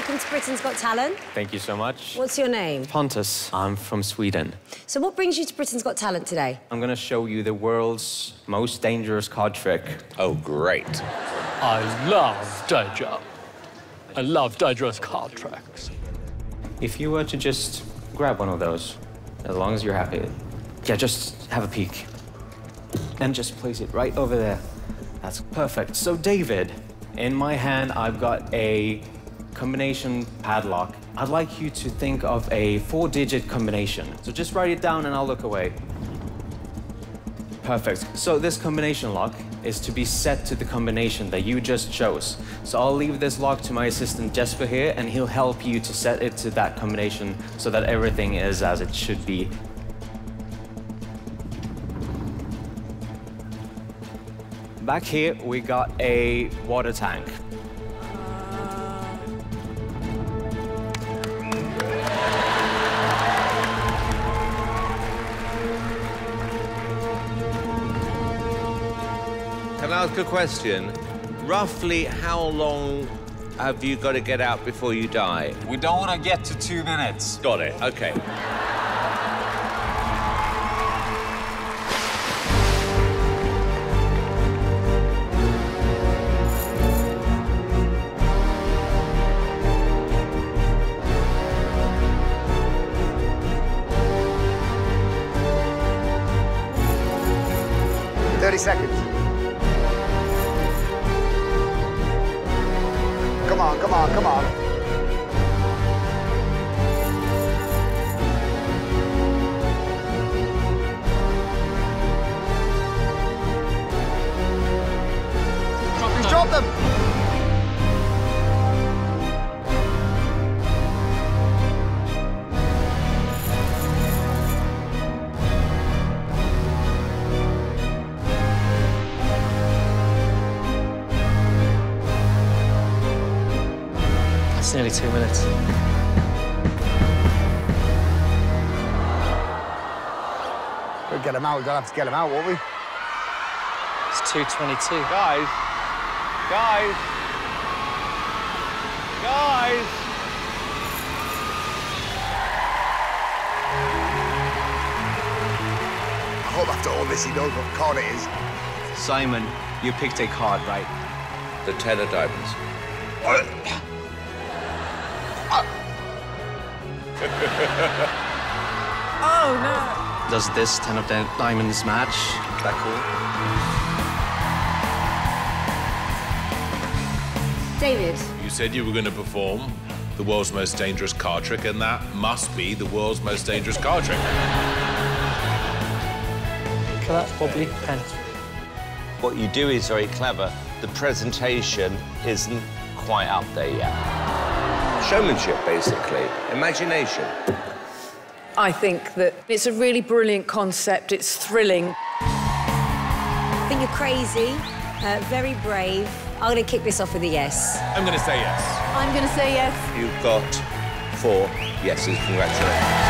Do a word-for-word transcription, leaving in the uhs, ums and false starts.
welcome to Britain's Got Talent. Thank you so much. What's your name? Pontus. I'm from Sweden. So what brings you to Britain's Got Talent today? I'm going to show you the world's most dangerous card trick. Oh, great. I love danger. I love dangerous card tricks. If you were to just grab one of those, as long as you're happy, yeah, just have a peek. Then just place it right over there. That's perfect. So, David, in my hand, I've got a combination padlock. I'd like you to think of a four digit combination. So just write it down and I'll look away. Perfect. So this combination lock is to be set to the combination that you just chose. So I'll leave this lock to my assistant Jesper here, and he'll help you to set it to that combination so that everything is as it should be. Back here, we got a water tank. Can I ask a question? Roughly how long have you got to get out before you die? We don't want to get to two minutes. Got it, okay. thirty seconds. Come on, come on, come on. Drop, drop them. It's nearly two minutes. We'll get him out. We're gonna have to get him out, won't we? It's two twenty-two. Guys, guys, guys. I hope after all this, he knows what card it is. Simon, you picked a card, right? The ten of diamonds. Oh, no. Does this ten of diamonds match? Is that cool? David. You said you were going to perform the world's most dangerous card trick, and that must be the world's most dangerous card trick. Well, that's probably pen. What you do is very clever. The presentation isn't quite up there yet. Showmanship, basically. Imagination. I think that it's a really brilliant concept. It's thrilling. I think you're crazy, uh, very brave. I'm going to kick this off with a yes. I'm going to say yes. I'm going to say yes. You've got four yeses. Congratulations.